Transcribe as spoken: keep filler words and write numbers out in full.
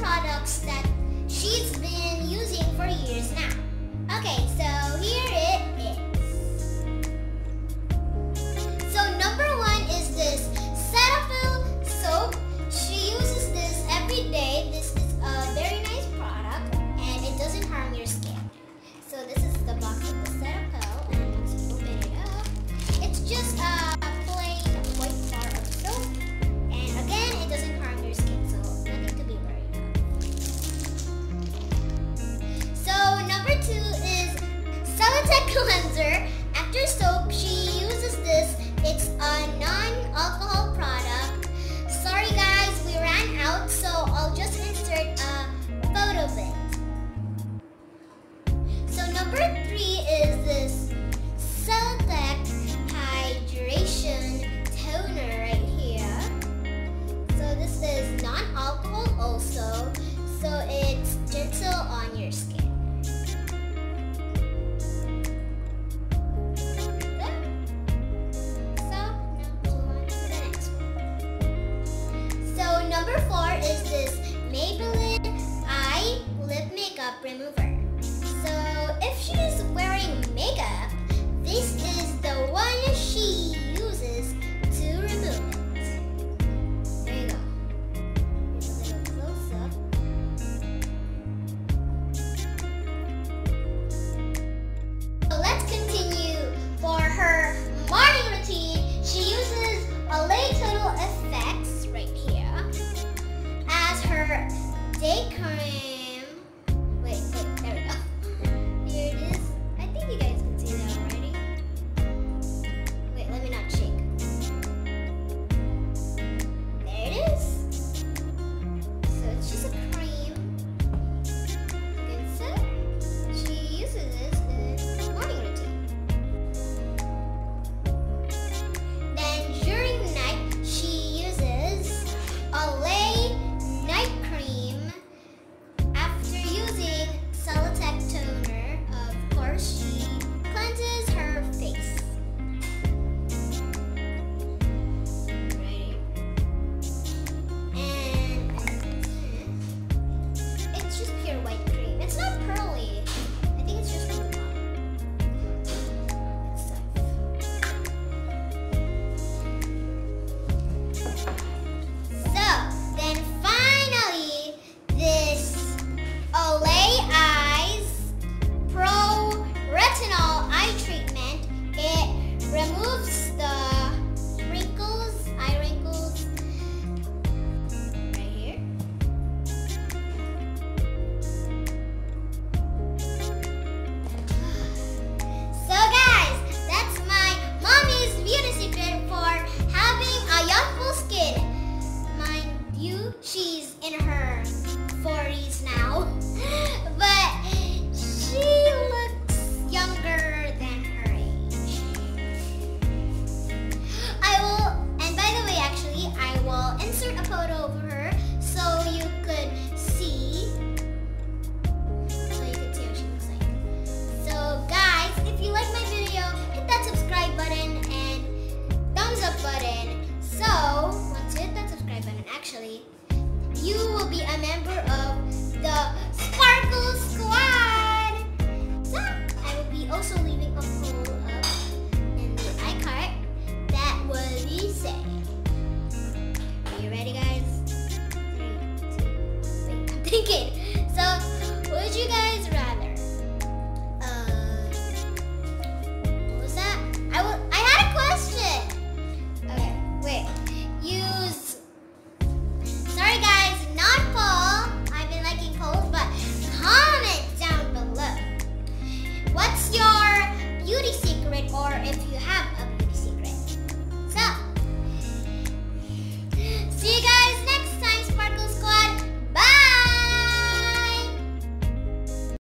Products that she's been using for years now. Okay, so here it is. So number one is this Cetaphil soap. She uses this every day. This is a very nice product and it doesn't harm your skin. So this is the box of the Cetaphil and let's open it up. It's just a plain white bar of soap and again it doesn't harm your skin. Cleanser. After soap, she uses this. It's a non-alcohol product. Sorry guys, we ran out, so I'll just insert a photo bit. So number three is this Celotech Hydration Toner right here. So this is non-alcohol also, so it's gentle on your skin. Number four is this Maybelline Eye Lip Makeup Remover. So if she's wearing makeup, this is the one she uses to remove it. There you go. Here's a little close up. So let's continue for her morning routine. She uses L A Total Effects right here. Her day cream. Wait, wait, there we go. Here it is. I think you guys can see that already. Wait, let me not shake. There it is. So it's just a cream. Good stuff. She uses this in the morning routine. Then during the night, she uses a layer. She's in her forties now, but she looks younger than her age. I will, and by the way, actually, I will insert a photo of her so you could see, so you could see what she looks like. So guys, if you like my video, hit that subscribe button and thumbs up button. So once you hit that subscribe button, actually, you will be a member of the Sparkle Squad.